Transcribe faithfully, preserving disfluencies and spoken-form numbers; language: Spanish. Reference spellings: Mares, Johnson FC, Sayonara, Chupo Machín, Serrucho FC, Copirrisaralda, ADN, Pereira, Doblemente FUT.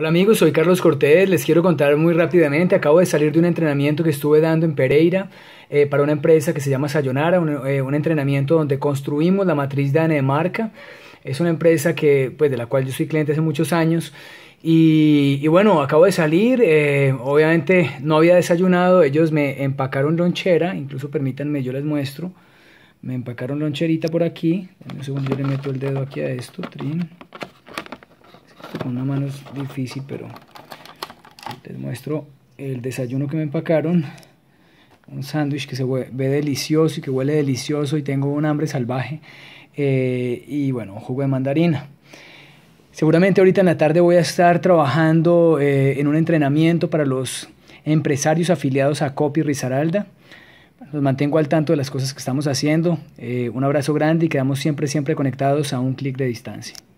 Hola amigos, soy Carlos Cortés, les quiero contar muy rápidamente, acabo de salir de un entrenamiento que estuve dando en Pereira eh, para una empresa que se llama Sayonara, un, eh, un entrenamiento donde construimos la matriz de A D N de marca. Es una empresa que, pues, de la cual yo soy cliente hace muchos años y, y bueno, acabo de salir, eh, obviamente no había desayunado, ellos me empacaron lonchera, incluso permítanme yo les muestro, me empacaron loncherita por aquí, un segundo, yo le meto el dedo aquí a esto, trin. Con una mano es difícil, pero les muestro el desayuno que me empacaron. Un sándwich que se ve delicioso y que huele delicioso y tengo un hambre salvaje. Eh, y bueno, un jugo de mandarina. Seguramente ahorita en la tarde voy a estar trabajando eh, en un entrenamiento para los empresarios afiliados a Copirrisaralda. Los mantengo al tanto de las cosas que estamos haciendo. Eh, un abrazo grande y quedamos siempre, siempre conectados a un clic de distancia.